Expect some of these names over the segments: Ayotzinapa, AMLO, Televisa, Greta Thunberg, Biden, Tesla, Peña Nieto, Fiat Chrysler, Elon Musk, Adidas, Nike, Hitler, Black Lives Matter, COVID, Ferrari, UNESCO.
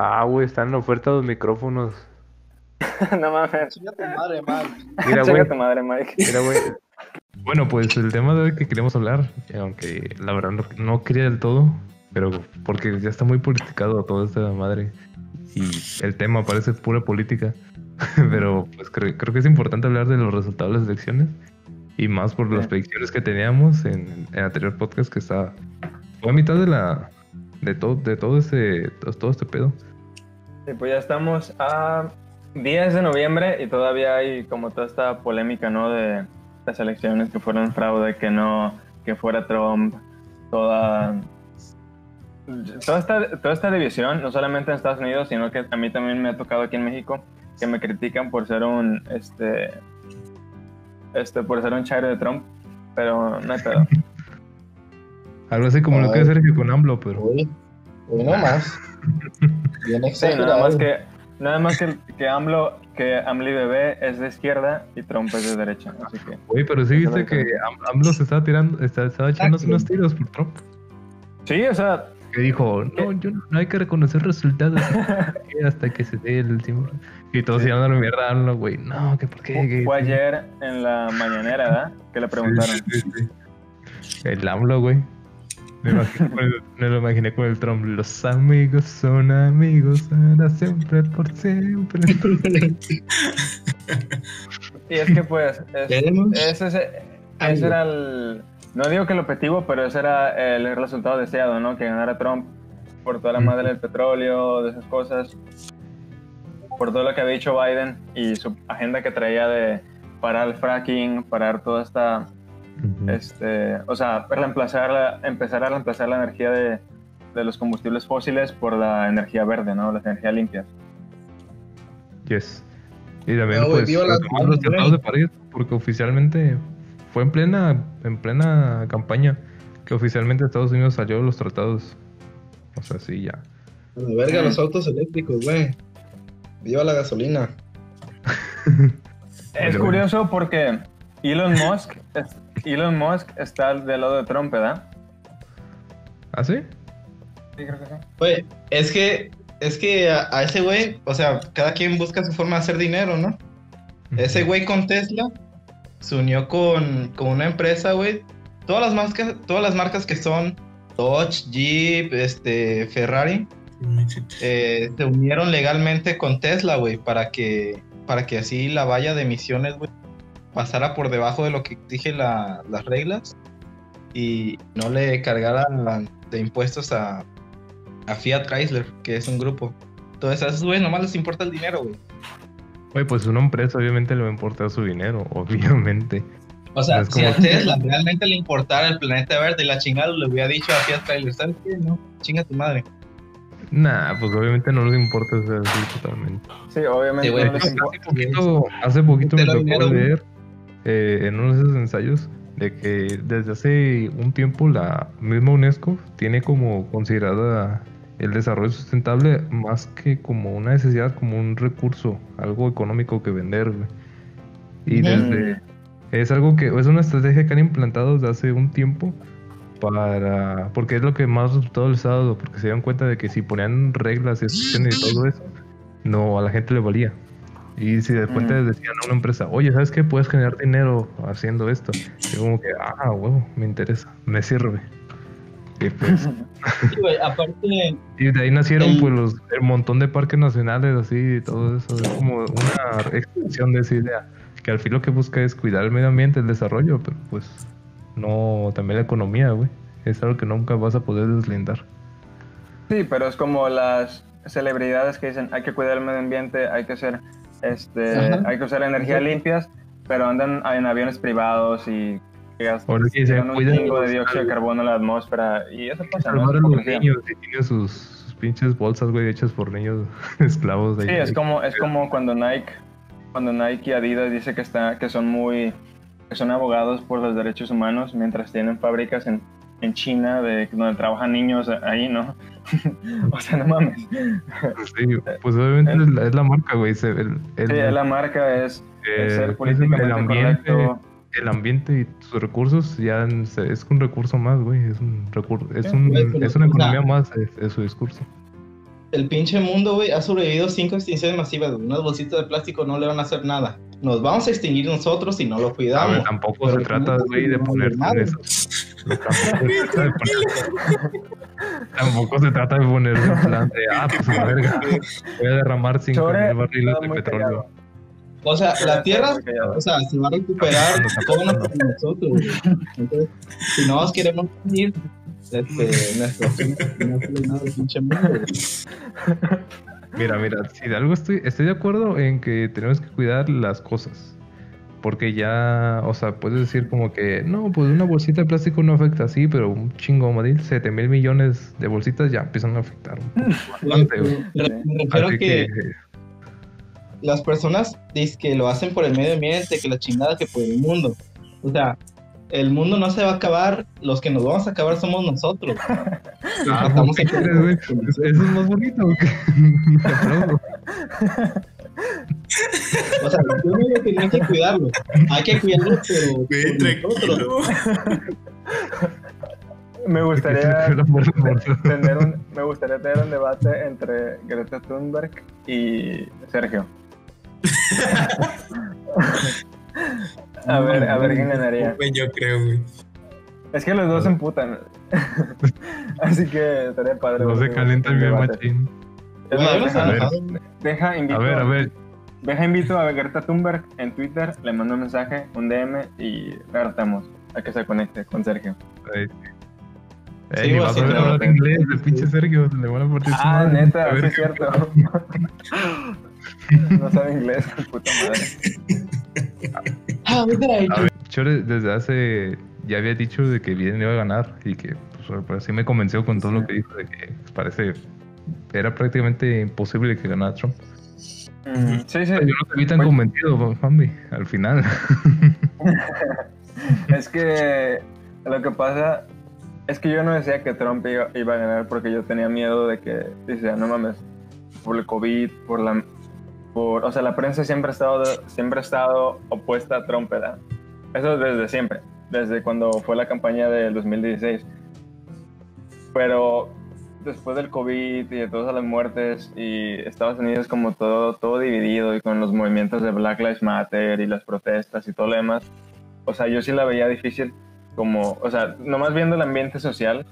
Ah, güey, están en oferta los micrófonos. No mames. Chinga tu madre, Mike. Chinga tu madre, Mike. Mira, güey. Bueno, pues el tema de hoy que queremos hablar, aunque la verdad no quería del todo, pero porque ya está muy politicado toda esta madre. Y el tema parece pura política. Pero pues creo que es importante hablar de los resultados de las elecciones. Y más por las predicciones que teníamos en el anterior podcast que estaba... Fue a mitad de la... De todo este pedo. Sí, pues ya estamos a 10 de noviembre y todavía hay como toda esta polémica, ¿no? De las elecciones que fueron fraude, que no, que fuera Trump, toda esta división, no solamente en Estados Unidos, sino que a mí también me ha tocado aquí en México, que me critican por ser un, por ser un chairo de Trump, pero no hay pedo. Algo así como lo que es Sergio con AMLO, pero... Uy, no más. Bien exagerado. Sí, nada más que AMLO, que AMLI bebé es de izquierda y Trump es de derecha, así que... Uy, pero sí viste que AMLO se estaba tirando, estaba echándose unos tiros por Trump. Sí, o sea... Que dijo, no hay que reconocer resultados hasta que se dé el último... Y todos se llaman a la mierda a AMLO, güey. No, que por qué... Fue ayer en la mañanera, ¿verdad? Que le preguntaron. Sí. El AMLO, güey. Me lo imaginé con el Trump. Los amigos son amigos ahora siempre, por siempre. Y es que pues ese era el... No digo que el objetivo, pero ese era el resultado deseado, ¿no? Que ganara Trump por toda la madre del petróleo, de esas cosas, por todo lo que había dicho Biden y su agenda que traía de parar el fracking, parar toda esta... empezar a reemplazar la energía de los combustibles fósiles por la energía verde, ¿no? Las energías limpias. Yes. Y también pues los tratados de París, porque oficialmente fue en plena campaña que oficialmente Estados Unidos salió de los tratados. O sea, sí, ya. La verga, los autos eléctricos, güey. Viva la gasolina. Es curioso porque Elon Musk está del lado de Trump, ¿verdad? ¿Ah, sí? Sí, creo que sí. Güey, es que a ese güey, o sea, cada quien busca su forma de hacer dinero, ¿no? Uh-huh. Ese güey con Tesla se unió con una empresa, güey. Todas las marcas que son Dodge, Jeep, Ferrari, se unieron legalmente con Tesla, güey, para que así la valla de emisiones, güey, pasara por debajo de lo que exigen las reglas y no le cargaran de impuestos a Fiat Chrysler, que es un grupo. Entonces a esos güeyes nomás les importa el dinero, güey. Oye, pues una empresa obviamente le va a importar su dinero, obviamente. O sea, si a Tesla realmente le importara el planeta verde y la chingada, le hubiera dicho a Fiat Chrysler, ¿sabes qué? No, chinga tu madre. Nah, pues obviamente no les importa eso totalmente. Sí, obviamente. Sí, güey, hace poquito me tocó leer en uno de esos ensayos de que desde hace un tiempo la misma UNESCO tiene como considerada el desarrollo sustentable más que como una necesidad, como un recurso, algo económico que vender, güey. Y es algo que es una estrategia que han implantado desde hace un tiempo porque es lo que más resultado les ha dado, porque se dieron cuenta de que si ponían reglas y excepciones y todo eso, no, a la gente le valía. Y si de repente les decían a una empresa, oye, ¿sabes qué? Puedes generar dinero haciendo esto. Y como que, huevo, me interesa, me sirve. Y pues... Sí, güey, aparte... Y de ahí nacieron pues el montón de parques nacionales, así, y todo eso. Es como una extensión de esa idea, que al fin lo que busca es cuidar el medio ambiente, el desarrollo, pero pues... No, también la economía, güey. Es algo que nunca vas a poder deslindar. Sí, pero es como las celebridades que dicen hay que cuidar el medio ambiente, hay que hacer hay que usar energías limpias, pero andan en aviones privados y gastan un chingo de dióxido de carbono en la atmósfera y eso pasa. Ahora los niños que tienen sus pinches bolsas, güey, hechas por niños esclavos. De sí, ahí, es como cuando Nike y Adidas dice que son muy... que son abogados por los derechos humanos mientras tienen fábricas en China donde trabajan niños ahí, ¿no? O sea, no mames. Sí, pues obviamente es la marca, güey. La marca es ser políticamente correcto. El ambiente y sus recursos ya es un recurso más, güey. Es una economía más, es su discurso. el pinche mundo, güey, ha sobrevivido 5 extinciones masivas, güey. Unas bolsitas de plástico no le van a hacer nada. Nos vamos a extinguir nosotros si no lo cuidamos. Ver, tampoco pero se trata, güey, de ponerte en eso. Tampoco se trata de poner en plan de, pues verga, voy a derramar 5,000 barriles de petróleo. O sea, la Tierra, o sea, se va a recuperar todo nosotros, güey. Entonces, si no nos queremos unir, Mira, si de algo estoy de acuerdo en que tenemos que cuidar las cosas, porque ya, o sea, puedes decir como que no, pues una bolsita de plástico no afecta así, pero un chingo, Madrid, 7,000 millones de bolsitas ya empiezan a afectar un poco bastante, güey. Me refiero que las personas dicen que lo hacen por el medio ambiente, que la chingada, que por el mundo. O sea, el mundo no se va a acabar, los que nos vamos a acabar somos nosotros. Eso es más bonito. O sea, yo no tenía que cuidarlo. Hay que cuidarlo, pero nosotros. Me gustaría tener un debate entre Greta Thunberg y Sergio. A ver quién ganaría. Yo creo, güey. Es que los dos se emputan. Así que estaría padre. No se calientan bien, machín. Deja invito a Greta Thunberg en Twitter, le mando un mensaje, un DM y tratamos a que se conecte con Sergio. Sí, vas a ver hablar inglés del pinche Sergio, le van a partir. Neta, sí es cierto. No sabe inglés, puta madre. Yo desde hace ya había dicho de que Biden iba a ganar y que pues, así me convenció con todo lo que dijo de que parece era prácticamente imposible que ganara Trump. Sí. Yo no te vi tan convencido, Fambi, al final. Es que lo que pasa es que yo no decía que Trump iba a ganar porque yo tenía miedo de que dice, no mames, por el COVID, o sea, la prensa siempre ha estado opuesta a Trump, ¿verdad? Eso desde siempre, desde cuando fue la campaña del 2016. Pero después del COVID y de todas las muertes y Estados Unidos como todo dividido y con los movimientos de Black Lives Matter y las protestas y todo lo demás, o sea, yo sí la veía difícil como, o sea, nomás viendo el ambiente social,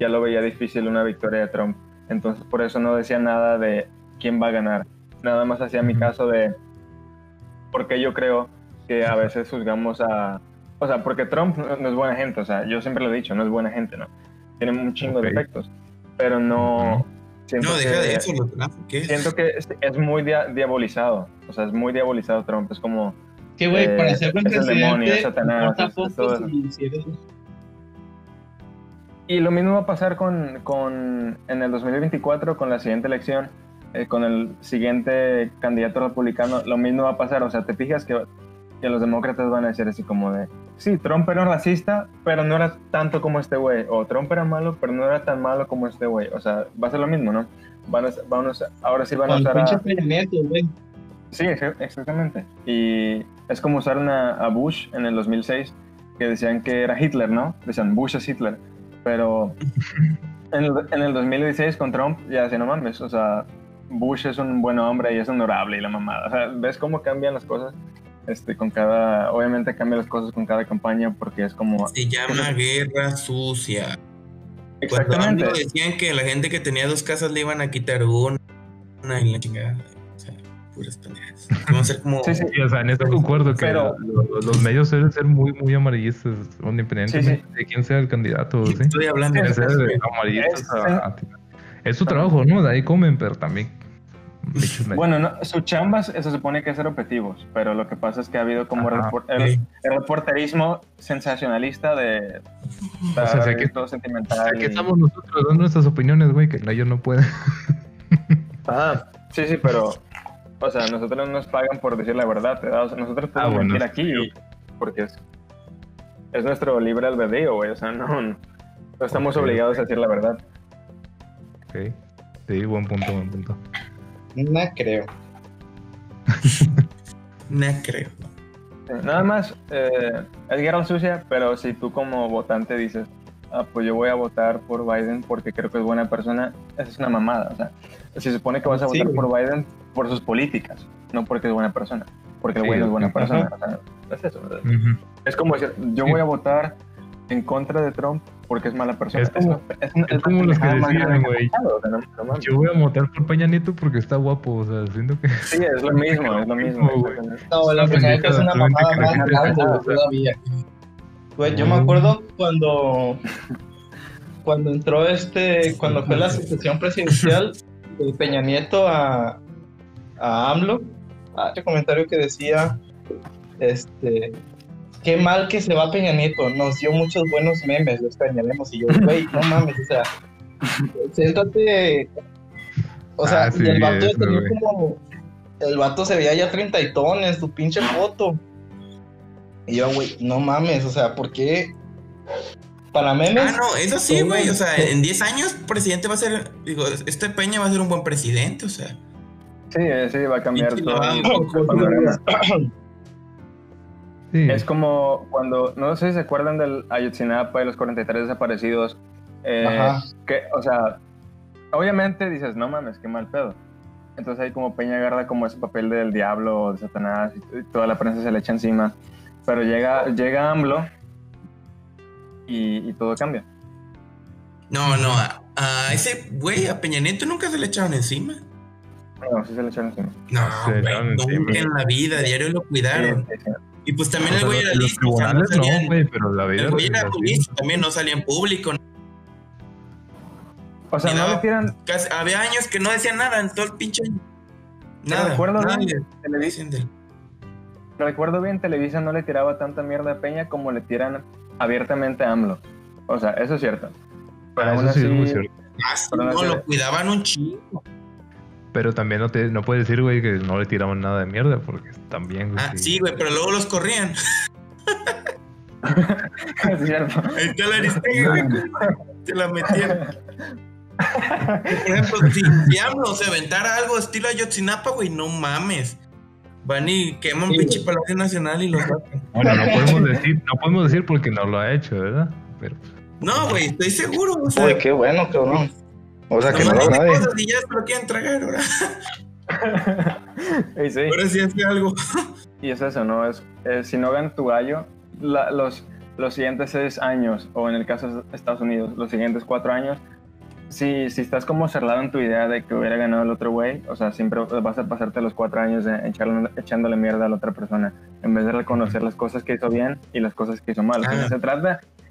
ya lo veía difícil una victoria de Trump. Entonces, por eso no decía nada de quién va a ganar. Nada más hacía mi caso de porque yo creo que a veces juzgamos a... O sea, porque Trump no es buena gente, o sea, yo siempre lo he dicho, no es buena gente, ¿no? Tiene un chingo de defectos, pero no... No, deja de eso, lo trajo, ¿qué es? Siento que es muy diabolizado, o sea, es muy diabolizado Trump, es como... Que güey, para ser buen presidente, demonio, Satanás, todo eso. Y lo mismo va a pasar con en el 2024, con la siguiente elección, con el siguiente candidato republicano, lo mismo va a pasar. O sea, te fijas que los demócratas van a decir así como de, sí, Trump era racista, pero no era tanto como este güey, o Trump era malo, pero no era tan malo como este güey. O sea, va a ser lo mismo, ¿no? Ahora sí van a usar a... Sí, exactamente. Y es como usaron a Bush en el 2006, que decían que era Hitler, ¿no? Decían, Bush es Hitler. Pero en el 2016 con Trump ya decían, no mames, o sea... Bush es un buen hombre y es honorable y la mamada. O sea, ¿ves cómo cambian las cosas? Con cada... Obviamente cambian las cosas con cada campaña porque es como... Se llama guerra sucia. Exactamente. Cuando decían que la gente que tenía 2 casas le iban a quitar una y la chingada. O sea, puras pendejas. Vamos a ser como... Sí, o sea, en esto concuerdo que los medios deben ser muy, muy amarillistas, independientemente de quién sea el candidato. ¿Sí? Estoy hablando de ser amarillistas Es su trabajo, ¿no? De ahí comen, pero también... Bueno, no, su chamba se supone que es ser objetivos, pero lo que pasa es que ha habido como el reporterismo sensacionalista de... O sea, todo sentimental. O sea, que estamos nosotros dando nuestras opiniones, güey, que ellos no pueden. Sí, pero... O sea, nosotros nos pagan por decir la verdad, ¿verdad? O sea, nosotros podemos venir aquí porque es nuestro libre albedrío, güey. O sea, no estamos obligados a decir la verdad. Okay. Sí, buen punto. No creo. Nada más, es guerra sucia, pero si tú como votante dices, pues yo voy a votar por Biden porque creo que es buena persona, esa es una mamada. O sea, se supone que vas a votar por Biden por sus políticas, no porque es buena persona, porque el güey no es buena persona. O sea, es eso. Es como decir, yo voy a votar en contra de Trump porque es mala persona. Es como los que decían, güey, yo voy a votar por Peña Nieto porque está guapo. O sea, siento que sí, es lo mismo, es lo mismo. No, la persona es una mamada más grande todavía. Güey, yo me acuerdo cuando entró cuando fue la sucesión presidencial de Peña Nieto a AMLO, hay un comentario que decía, qué mal que se va Peña Nieto, nos dio muchos buenos memes, los extrañaremos. Y yo, güey, no mames, o sea, siéntate, o sea, sí, y el vato ya tenía como, el vato se veía ya treintaytones, tu pinche foto. Y yo, güey, no mames, o sea, ¿por qué? Para memes. Ah, no, eso sí, güey, o sea, en 10 años, presidente va a ser, digo, este Peña va a ser un buen presidente, o sea. Sí, va a cambiar todo. Sí. Es como cuando, no sé si se acuerdan del Ayotzinapa y los 43 desaparecidos, que, o sea, obviamente dices, no mames, qué mal pedo. Entonces ahí como Peña agarra como ese papel del diablo, de Satanás, y toda la prensa se le echa encima. Pero llega AMLO y todo cambia. No, a ese güey, a Peña Nieto nunca se le echaron encima. No, sí se le echaron encima. Nunca en la vida, diario lo cuidaron. Sí. Y pues también el güey era listo, o sea, no salía, pero la vida. El güey era listo, también no salía en público. O sea, no le tiran. Casi, había años que no decían nada en todo el pinche año. Nada. Recuerdo bien, Televisa no le tiraba tanta mierda a Peña como le tiran abiertamente a AMLO. O sea, eso es cierto. Pero aún así, es muy cierto. Lo cuidaban un chingo. Pero también no puedes decir, güey, que no le tiraban nada de mierda, porque también... Güey, sí, güey, pero luego los corrían. Es cierto. Ahí te la aristé, güey, te la metieron. Por ejemplo, si AMLO se aventara algo estilo Ayotzinapa, güey, no mames. Van y queman pinche Palacio Nacional y los matan. Bueno, no podemos decir porque no lo ha hecho, ¿verdad? Pero... No, güey, estoy seguro. O sea, uy, qué bueno, cabrón. O sea, que no lo nadie. Y ya se lo quieren tragar, ¿verdad? Sí. Pero si hace algo. Y es eso, ¿no? Si no ganan tu gallo, los siguientes 6 años, o en el caso de Estados Unidos, los siguientes 4 años, si estás como cerrado en tu idea de que hubiera ganado el otro güey, o sea, siempre vas a pasarte los 4 años echándole mierda a la otra persona, en vez de reconocer las cosas que hizo bien y las cosas que hizo mal. O sea,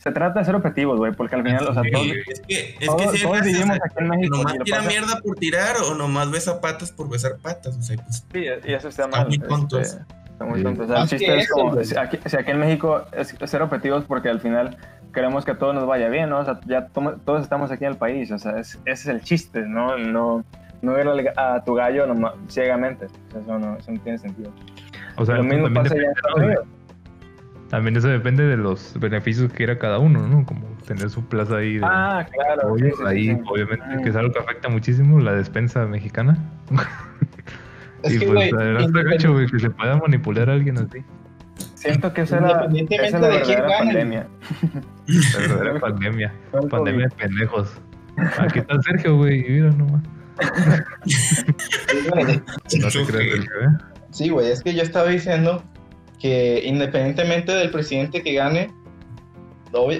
se trata de ser objetivos, güey, porque al final, o sea, todos... Es que todos vivimos aquí en México. ¿Nomás tira mierda por tirar o nomás besa patas por besar patas? O sea, pues, sí, y eso está mal. Muy tonto. Está muy tonto. O sea, el chiste es como... Si aquí en México es ser objetivos porque al final queremos que a todos nos vaya bien, ¿no? O sea, ya todos estamos aquí en el país, o sea, ese es el chiste, ¿no? No ir a tu gallo nomás, ciegamente. O sea, eso no tiene sentido. O sea, lo mismo pasa ya en Estados Unidos. También eso depende de los beneficios que quiera cada uno, ¿no? Como tener su plaza ahí de claro, pollo, sí, ahí sí. Obviamente que es algo que afecta muchísimo la despensa mexicana. Es y que, pues está gacho, güey, que se pueda manipular a alguien así. Siento que esa era la verdadera pandemia. La verdadera pandemia. Pandemia de pendejos. Aquí está Sergio, güey, mira nomás. No te creas, Sergio, ¿eh? Sí, güey, es que yo estaba diciendo que independientemente del presidente que gane,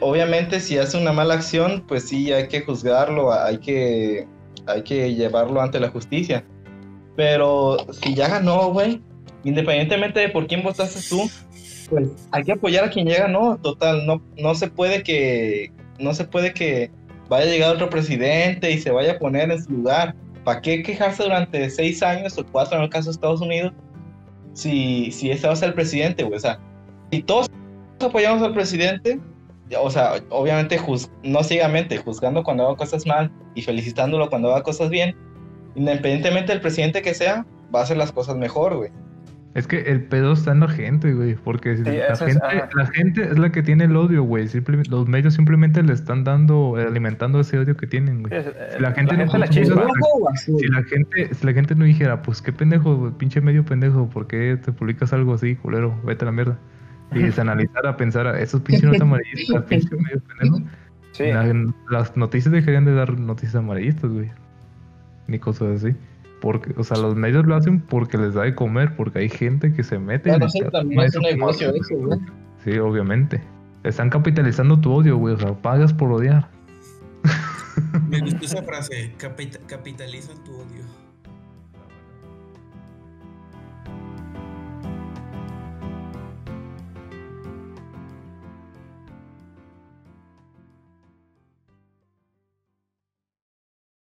obviamente si hace una mala acción, pues sí hay que juzgarlo, hay que llevarlo ante la justicia. Pero si ya ganó, güey, independientemente de por quién votaste tú, pues hay que apoyar a quien ya ganó. Total, no se puede que vaya a llegar otro presidente y se vaya a poner en su lugar. ¿Para qué quejarse durante 6 años o 4 en el caso de Estados Unidos? Si ese va a ser el presidente, güey, o sea, si todos apoyamos al presidente, o sea, obviamente, no ciegamente, juzgando cuando haga cosas mal y felicitándolo cuando haga cosas bien, independientemente del presidente que sea, va a hacer las cosas mejor, güey. Es que el pedo está en la gente, güey, porque sí, la gente es la que tiene el odio, güey, los medios simplemente le están alimentando ese odio que tienen, güey. Si la gente no dijera, pues qué pendejo, güey, pinche medio pendejo, ¿por qué te publicas algo así, culero? Vete a la mierda. Y desanalizar a pensar, esos pinches no están amarillistas, pinche medio pendejo. Sí. Las noticias dejarían de dar noticias amarillistas, güey. Ni cosas así. Porque, o sea, los medios lo hacen porque les da de comer, porque hay gente que se mete. Claro, sí, también es un negocio eso, güey. Sí, obviamente. Están capitalizando tu odio, güey. O sea, pagas por odiar. Me gustó esa frase, capitalizan tu odio.